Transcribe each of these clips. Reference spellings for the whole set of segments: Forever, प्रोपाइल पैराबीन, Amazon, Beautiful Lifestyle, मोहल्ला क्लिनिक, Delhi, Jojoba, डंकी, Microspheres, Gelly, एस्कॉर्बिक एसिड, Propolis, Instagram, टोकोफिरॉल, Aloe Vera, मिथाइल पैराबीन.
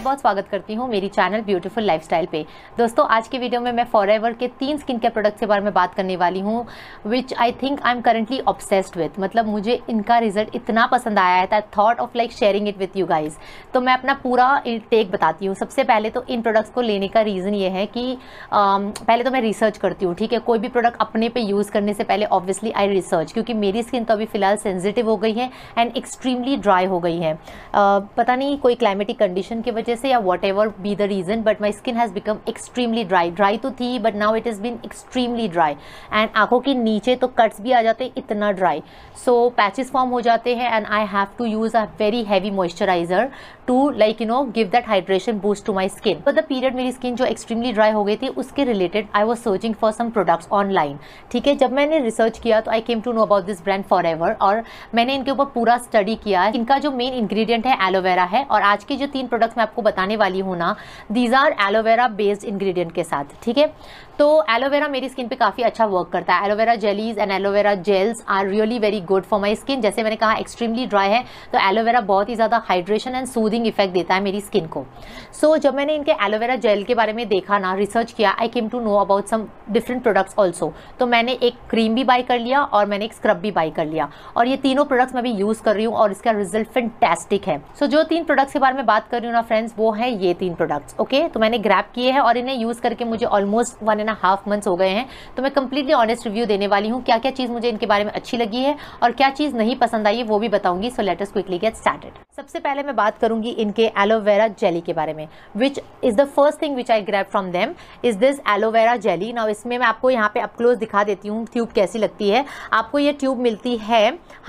बहुत बहुत स्वागत करती हूँ मेरी चैनल ब्यूटीफुल लाइफस्टाइल पे। दोस्तों आज के वीडियो में मैं फॉरएवर के 3 स्किन केयर प्रोडक्ट्स के बारे में बात करने वाली हूँ, which I think I am currently obsessed with. मतलब मुझे इनका रिजल्ट इतना पसंद आया है that thought of like sharing it with you guys. तो मैं अपना पूरा टेक बताती हूँ। सबसे पहले तो इन प्रोडक्ट्स को लेने का रीज़न ये है कि पहले तो मैं रिसर्च करती हूँ, ठीक है। कोई भी प्रोडक्ट अपने पे यूज़ करने से पहले ऑब्वियसली आई रिसर्च, क्योंकि मेरी स्किन तो अभी फ़िलहाल सेंसिटिव हो गई है एंड एक्सट्रीमली ड्राई हो गई है। पता नहीं कोई क्लाइमेटिक कंडीशन की वजह से या whatever be the reason, but my skin has become extremely dry. Dry तो थी but now it is been extremely dry and आंखों के नीचे तो कट्स भी आ जाते हैं, इतना ड्राई। सो पैचेस फॉर्म हो जाते हैं and I have to use a very heavy moisturiser to like you know give that hydration boost to my skin. For the period मेरी स्किन जो एक्सट्रीमली ड्राई हो गई थी उसके related I was searching for some products online, ठीक है। जब मैंने रिसर्च किया तो I came to know about this brand Forever और मैंने इनके ऊपर पूरा स्टडी किया। इनका जो मेन इंग्रेडिएंट है एलोवेरा है और आज के जो 3 प्रोडक्ट्स मैं आपको बताने वाली हूँ ना, these are aloe vera based ingredient के साथ, ठीक है। तो एलोवेरा मेरी स्किन पे काफ़ी अच्छा वर्क करता है। Aloe vera jellies and aloe vera gels are really very good for my skin. जैसे मैंने कहा एक्सट्रीमली ड्राई है तो एलोवेरा बहुत ही ज़्यादा हाइड्रेशन एंड सूदिंग इफेक्ट देता है मेरी स्किन को। सो जब मैंने इनके एलोवेरा जेल के बारे में देखा ना, रिसर्च किया, I came to know about some different products also. तो मैंने एक क्रीम भी बाई कर लिया और मैंने एक स्क्रब भी बाई कर लिया और ये तीनों प्रोडक्ट्स मैं भी यूज़ कर रही हूँ और इसका रिजल्ट फैंटेस्टिक है। सो जो 3 प्रोडक्ट्स के बारे में बात कर रही हूँ ना फ्रेंड्स, वो है ये 3 प्रोडक्ट्स, ओके। तो मैंने ग्रैब किए हैं और इन्हें यूज़ करके मुझे ऑलमोस्ट 1.5 मंथ्स हो गए हैं। तो मैं कंप्लीटली ऑनेस्ट रिव्यू देने वाली हूँ, क्या क्या चीज़ मुझे इनके बारे में अच्छी लगी है और क्या चीज़ नहीं पसंद आई है वो भी बताऊंगी। So let us quickly get started. सबसे पहले मैं बात करूंगी इनके एलोवेरा जेली के बारे में, which is the first thing which I grab from them is this aloe vera jelly. Now इसमें मैं आपको यहाँ पे अपक्लोज दिखा देती हूँ ट्यूब कैसी लगती है। आपको ये ट्यूब मिलती है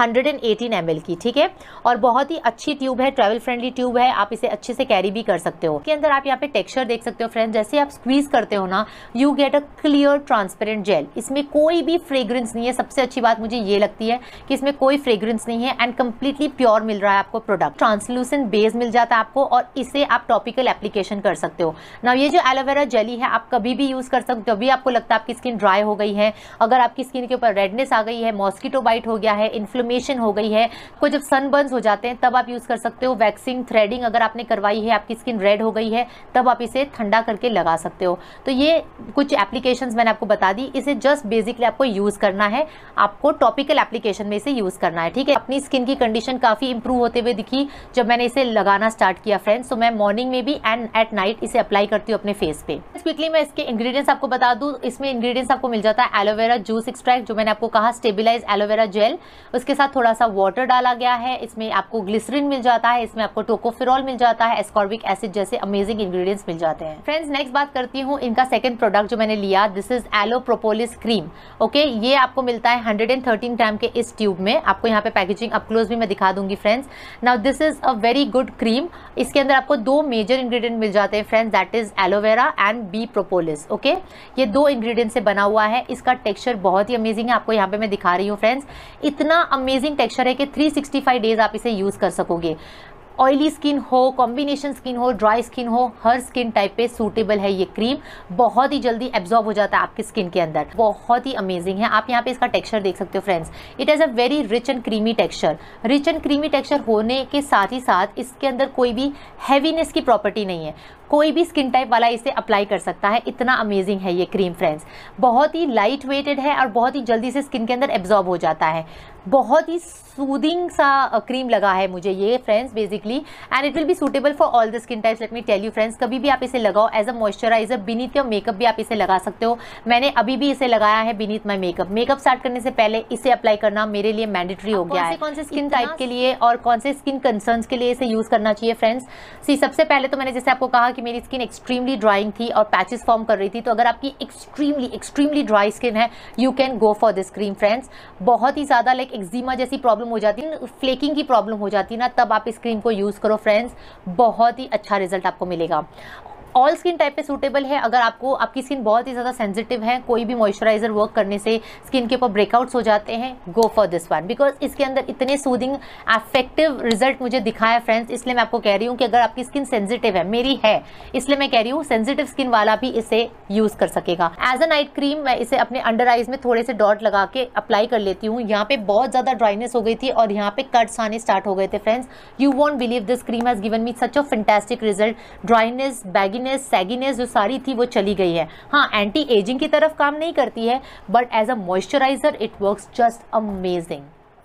118 ml की, ठीक है, और बहुत ही अच्छी ट्यूब है, ट्रैवल फ्रेंडली ट्यूब है। आप इसे अच्छे से कैरी भी कर सकते हो। इसके अंदर आप यहाँ पे टेक्सचर देख सकते हो फ्रेंड्स, जैसे आप स्क्वीज करते हो ना you get a clear transparent gel. इसमें कोई भी फ्रेग्रेंस नहीं है। सबसे अच्छी बात मुझे ये लगती है कि इसमें कोई फ्रेग्रेंस नहीं है एंड कंप्लीटली प्योर मिल रहा है आपको प्रोडक्ट। ट्रांसलूसेंट बेस मिल जाता है आपको और इसे आप टॉपिकल एप्लीकेशन कर सकते हो ना। ये जो एलोवेरा जेली है आप कभी भी यूज़ कर सकते हो। जब भी आपको लगता है आपकी स्किन ड्राई हो गई है, अगर आपकी स्किन के ऊपर रेडनेस आ गई है, मॉस्किटो बाइट हो गया है, इन्फ्लेमेशन हो गई है, कोई जब सनबर्न्स हो जाते हैं तब आप यूज़ कर सकते हो। वैक्सिंग थ्रेडिंग अगर आपने करवाई है, आपकी स्किन रेड हो गई है, तब आप इसे ठंडा करके लगा सकते हो। तो ये कुछ एप्लीकेशंस मैंने आपको बता दी। इसे जस्ट बेसिकली आपको यूज़ करना है, आपको टॉपिकल एप्लीकेशन में इसे यूज़ करना है, ठीक है। अपनी स्किन की कंडीशन काफ़ी इंप्रूव होते हुए दिखी जब मैंने इसे लगाना स्टार्ट किया फ्रेंड्स। तो मैं मॉर्निंग में भी एंड एट नाइट इसे अप्लाई करती हूँ अपने फेस पे। क्विकली मैं इसके इंग्रेडिएंट्स आपको बता दूँ। इसमें इंग्रेडिएंट्स आपको मिल जाता है एलोवेरा जूस एक्सट्रैक्ट, जो मैंने आपको कहा स्टेबिलाइज एलोवेरा जेल, उसके साथ थोड़ा सा वाटर डाला गया है। इसमें आपको ग्लिसरीन मिल जाता है, इसमें आपको टोकोफिरॉल मिल जाता है, एस्कॉर्बिक एसिड जैसे अमेजिंग इंग्रेडिएंट्स मिल जाते हैं फ्रेंड्स। नेक्स्ट बात करती हूँ इनका सेकंड प्रोडक्ट जो मैंने लिया, this is aloe propolis cream, okay. ये आपको मिलता है 113 ग्राम के इस ट्यूब में। आपको यहाँ पे पैकेजिंग अप क्लोज भी मैं दिखा दूंगी friends. Now this is a very good cream. इसके अंदर आपको 2 मेजर इंग्रेडिएंट मिल जाते हैं friends, that is aloe vera and bee propolis, okay. ये 2 इंग्रेडिएंट से बना हुआ है। इसका टेक्सचर बहुत ही अमेजिंग है, आपको यहाँ पे मैं दिखा रही हूँ फ्रेंड्स। इतना अमेजिंग टेक्सचर है कि 365 डेज आप इसे यूज कर सकोगे। ऑयली स्किन हो, कॉम्बिनेशन स्किन हो, ड्राई स्किन हो, हर स्किन टाइप पे सूटेबल है ये क्रीम। बहुत ही जल्दी एब्जॉर्ब हो जाता है आपकी स्किन के अंदर, बहुत ही अमेजिंग है। आप यहाँ पे इसका टेक्सचर देख सकते हो friends. It has a very rich and creamy texture. Rich and creamy texture होने के साथ ही साथ इसके अंदर कोई भी हैवीनेस की प्रॉपर्टी नहीं है। कोई भी स्किन टाइप वाला इसे अप्लाई कर सकता है, इतना अमेजिंग है ये क्रीम फ्रेंड्स। बहुत ही लाइट वेटेड है और बहुत ही जल्दी से स्किन के अंदर एब्जॉर्ब हो जाता है। बहुत ही सूदिंग सा क्रीम लगा है मुझे ये friends basically, and it will be suitable for all the skin types. Let me tell you friends, कभी भी आप इसे लगाओ as a moisturiser. Beneath your makeup भी आप इसे लगा सकते हो। मैंने अभी भी इसे लगाया है beneath my makeup. Makeup start करने से पहले इसे अप्लाई करना मेरे लिए मैंडेटरी हो गया है। कौन से स्किन टाइप के लिए और कौन से स्किन कंसर्न्स के लिए इसे यूज़ करना चाहिए फ्रेंड्स? सी, सबसे पहले तो मैंने जैसे आपको कहा कि मेरी स्किन एक्सट्रीमली ड्राइंग थी और पैचेस फॉर्म कर रही थी। तो अगर आपकी एक्सट्रीमली ड्राई स्किन है, you can go for this cream friends. बहुत ही ज़्यादा लाइक एक्जिमा जैसी प्रॉब्लम हो जाती है, फ्लेकिंग की प्रॉब्लम हो जाती है ना, तब आप इस क्रीम को यूज़ करो फ्रेंड्स। बहुत ही अच्छा रिजल्ट आपको मिलेगा। ऑल स्किन टाइप पे सूटेबल है। अगर आपको आपकी स्किन बहुत ही ज़्यादा सेंसिटिव है, कोई भी मॉइस्चराइजर वर्क करने से स्किन के ऊपर ब्रेकआउट्स हो जाते हैं, go for this one, because इसके अंदर इतने सूदिंग एफेक्टिव रिजल्ट मुझे दिखाया फ्रेंड्स। इसलिए मैं आपको कह रही हूँ कि अगर आपकी स्किन सेंसिटिव है, मेरी है, इसलिए मैं कह रही हूँ सेंसिटिव स्किन वाला भी इसे यूज़ कर सकेगा। एज अ नाइट क्रीम मैं इसे अपने अंडर आइज में थोड़े से डॉट लगा के अप्लाई कर लेती हूँ। यहाँ पे बहुत ज़्यादा ड्राइनेस हो गई थी और यहाँ पे कट्स आने स्टार्ट हो गए थे friends. You won't believe this cream has given me such a fantastic result. Dryness, bagginess, sagginess जो सारी थी वो चली गई है। हाँ, एंटी एजिंग की तरफ काम नहीं करती है, but as a moisturiser it works just amazing.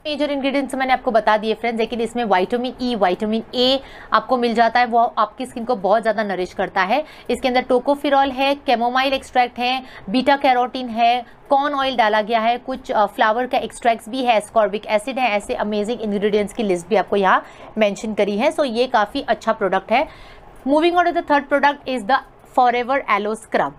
Major ingredients मैंने आपको बता दिए फ्रेंड्स, लेकिन इसमें विटामिन ई, विटामिन ए आपको मिल जाता है, वो आपकी स्किन को बहुत ज़्यादा नरिश करता है। इसके अंदर टोकोफिरॉल है, कैमोमाइल एक्सट्रैक्ट है, बीटा कैरोटीन है, कॉर्न ऑयल डाला गया है, कुछ फ्लावर का एक्सट्रैक्ट्स भी है, एस्कॉर्बिक एसिड है। ऐसे अमेजिंग इंग्रेडिएंट्स की लिस्ट भी आपको यहाँ मेंशन करी है। सो ये काफ़ी अच्छा प्रोडक्ट है। Moving on to the third product is the Forever aloe scrub.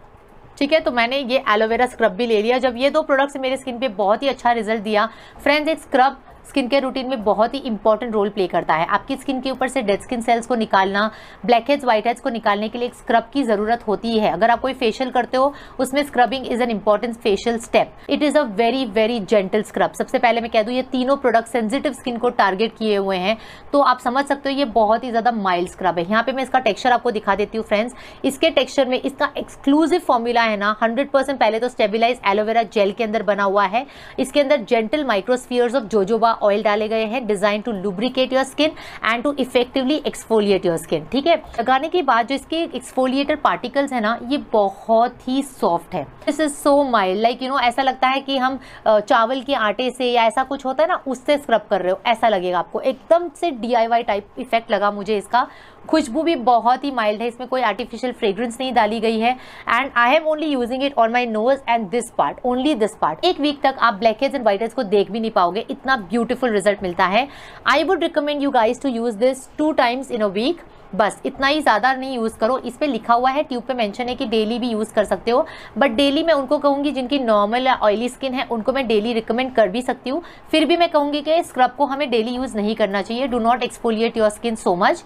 ठीक है, तो मैंने ये एलोवेरा स्क्रब भी ले लिया। जब ये दो प्रोडक्ट्स मेरे स्किन पे बहुत ही अच्छा रिजल्ट दिया फ्रेंड्स। एक स्क्रब स्किन केयर रूटीन में बहुत ही इंपॉर्टेंट रोल प्ले करता है। आपकी स्किन के ऊपर से डेड स्किन सेल्स को निकालना, ब्लैक हेड्स, वाइट हेड्स को निकालने के लिए एक स्क्रब की ज़रूरत होती है। अगर आप कोई फेशियल करते हो उसमें scrubbing is an important facial step. It is a very very gentle scrub. सबसे पहले मैं कह दूँ ये तीनों प्रोडक्ट सेंसिटिव स्किन को टारगेट किए हुए हैं, तो आप समझ सकते हो ये बहुत ही ज़्यादा माइल्ड स्क्रब है। यहाँ पर मैं इसका टेक्स्चर आपको दिखा देती हूँ फ्रेंड्स। इसके टेक्स्चर में इसका एक्सक्लूसिव फॉर्मूला है ना 100% पहले तो स्टेबिलाइज एलोवेरा जेल के अंदर बना हुआ है। इसके अंदर gentle microspheres of jojoba oil डाले गए हैं, design to lubricate your skin and to effectively exfoliate your skin. ठीक है, लगाने के बाद जो इसके एक्सफोलिएटर पार्टिकल्स है ना, ये बहुत ही सॉफ्ट है। This is so mild, like you know, ऐसा लगता है कि हम चावल के आटे से या ऐसा कुछ होता है ना उससे स्क्रब कर रहे हो, ऐसा लगेगा आपको। एकदम से DIY टाइप इफेक्ट लगा मुझे इसका। खुशबू भी बहुत ही माइल्ड है, इसमें कोई आर्टिफिशियल फ्रेग्रेंस नहीं डाली गई है। And I am only using it on my nose and this part, only this part. एक वीक तक आप blackheads and whiteheads को देख भी नहीं पाओगे, इतना ब्यूटीफुल रिजल्ट मिलता है। I would recommend you guys to use this 2 times in a week। बस इतना ही, ज़्यादा नहीं यूज़ करो। इस पर लिखा हुआ है, ट्यूब पे मेंशन है कि डेली भी यूज़ कर सकते हो, बट डेली मैं उनको कहूँगी जिनकी नॉर्मल या ऑयली स्किन है, उनको मैं डेली रिकमेंड कर भी सकती हूँ। फिर भी मैं कहूँगी कि स्क्रब को हमें डेली यूज़ नहीं करना चाहिए। Do not exfoliate your skin so much,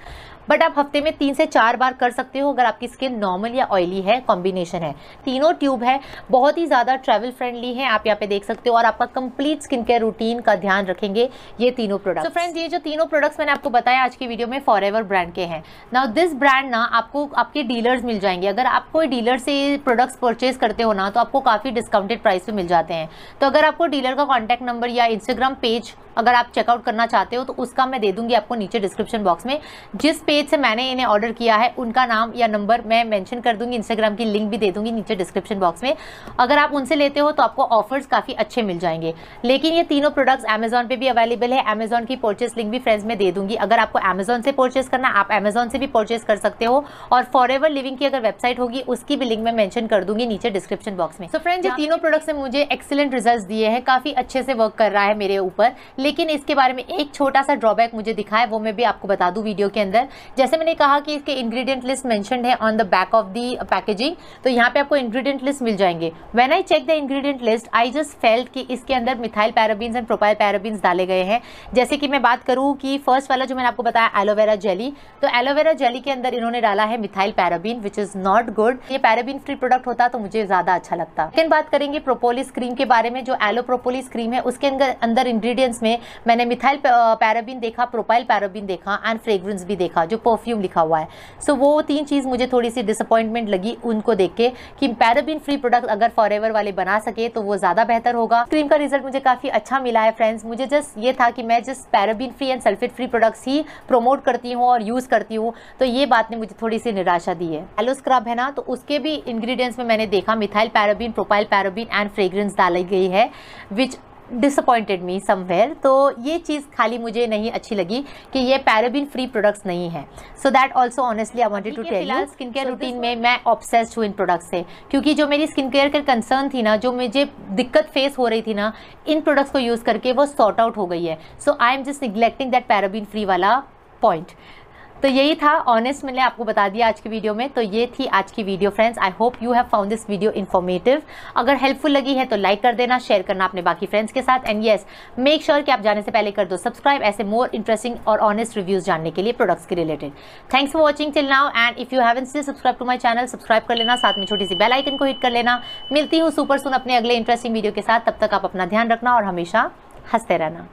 but आप हफ्ते में 3 से 4 बार कर सकते हो अगर आपकी स्किन नॉर्मल या ऑयली है। कॉम्बिनेशन है, तीनों ट्यूब है, बहुत ही ज़्यादा ट्रैवल फ्रेंडली है, आप यहाँ पे देख सकते हो, और आपका कंप्लीट स्किन केयर रूटीन का ध्यान रखेंगे ये तीनों प्रोडक्ट्स। तो फ्रेंड्स, ये जो तीनों प्रोडक्ट्स मैंने आपको बताया आज की वीडियो में फॉरएवर ब्रांड के हैं। नाउ दिस ब्रांड ना आपको आपके डीलर्स मिल जाएंगे। अगर आप कोई डीलर से प्रोडक्ट्स परचेज करते हो ना तो आपको काफ़ी डिस्काउंटेड प्राइस पे मिल जाते हैं। तो अगर आपको डीलर का कॉन्टैक्ट नंबर या इंस्टाग्राम पेज अगर आप चेकआउट करना चाहते हो तो उसका मैं दे दूंगी आपको नीचे डिस्क्रिप्शन बॉक्स में। जिस पेज से मैंने इन्हें ऑर्डर किया है उनका नाम या नंबर मैं मेंशन कर दूंगी, इंस्टाग्राम की लिंक भी दे दूंगी नीचे डिस्क्रिप्शन बॉक्स में। अगर आप उनसे लेते हो तो आपको ऑफर्स काफ़ी अच्छे मिल जाएंगे। लेकिन ये तीनों प्रोडक्ट्स अमेजॉन पे भी अवेलेबल है, अमेजॉन की परचेज लिंक भी फ्रेंड्स में दे दूंगी। अगर आपको अमेजॉन से परचेज करना, आप अमेजॉन से भी परचेज कर सकते हो, और फॉरएवर लिविंग की अगर वेबसाइट होगी उसकी भी लिंक मैं मेंशन कर दूंगी नीचे डिस्क्रिप्शन बॉक्स में। तो फ्रेंड्स, ये तीनों प्रोडक्ट्स ने मुझे एक्सीलेंट रिजल्ट दिए हैं, काफ़ी अच्छे से वर्क कर रहा है मेरे ऊपर। लेकिन इसके बारे में एक छोटा सा ड्रॉबैक मुझे दिखा है, वो मैं भी आपको बता दूं वीडियो के अंदर। जैसे मैंने कहा कि इसके इंग्रेडिएंट लिस्ट मेंशनड है on the back of the packaging, तो यहाँ पे आपको इंग्रेडिएंट लिस्ट मिल जाएंगे। When I check the ingredient list I just felt कि इसके अंदर methyl parabens and propyl parabens डाले गए हैं। जैसे कि मैं बात करूँ कि फर्स्ट वाला जो मैंने आपको बताया एलोवेरा जेली, तो एलोवेरा जेली के अंदर इन्होंने डाला है मिथाइल पैराबीन, which is not good. ये पैराबीन फ्री प्रोडक्ट होता तो मुझे ज़्यादा अच्छा लगता। लेकिन बात करेंगे प्रोपोलिस क्रीम के बारे में, जो एलो प्रोपोलिस क्रीम है उसके अंदर इंग्रेडिएंट्स में मैंने मिथाइल पैराबीन देखा, प्रोपाइल पैराबीन देखा एंड फ्रेग्रेंस भी देखा जो परफ्यूम लिखा हुआ है। सो वो तीन चीज़ मुझे थोड़ी सी डिसअपॉइंटमेंट लगी उनको देख के, कि पैराबीन फ्री प्रोडक्ट अगर फॉरएवर वाले बना सके तो वो ज़्यादा बेहतर होगा। क्रीम का रिजल्ट मुझे काफ़ी अच्छा मिला है फ्रेंड्स। मुझे जस्ट ये था कि मैं just paraben free and sulphate free products ही प्रोमोट करती हूँ और यूज़ करती हूँ, तो ये बात ने मुझे थोड़ी सी निराशा दी है। एलो स्क्रब है ना, तो उसके भी इंग्रेडिएंट्स में मैंने देखा मिथाइल पैराबीन, प्रोपाइल पैराबीन and fragrance डाली गई है, विच डिसअपॉइंटेड मी समवेयर। तो ये चीज़ खाली मुझे नहीं अच्छी लगी कि ये पैराबीन फ्री प्रोडक्ट्स नहीं है। So that also honestly I wanted to tell you. Skin care routine में मैं ऑब्सेस्ड हूँ इन प्रोडक्ट्स से, क्योंकि जो मेरी स्किन केयर के कंसर्न थी ना, जो मुझे दिक्कत फेस हो रही थी ना, इन प्रोडक्ट्स को यूज़ करके वो सॉर्ट आउट हो गई है। So I am just neglecting that paraben free वाला पॉइंट। तो यही था ऑनेस्ट, मैंने आपको बता दिया आज की वीडियो में। तो ये थी आज की video friends, I hope you have found this video informative. अगर हेल्पफुल लगी है तो लाइक कर देना, शेयर करना अपने बाकी फ्रेंड्स के साथ, एंड येस मेक श्योर कि आप जाने से पहले कर दो सब्सक्राइब ऐसे मोर इंटरेस्टिंग और ऑनेस्ट रिव्यूज जानने के लिए प्रोडक्ट्स के related. Thanks for watching till now, and if you haven't still subscribe to my channel subscribe कर लेना, साथ में छोटी सी बेल आइकन को हिट कर लेना। मिलती हूँ सुपर सुन अपने अगले इंटरेस्टिंग वीडियो के साथ, तब तक आप अपना ध्यान रखना और हमेशा हंसते रहना।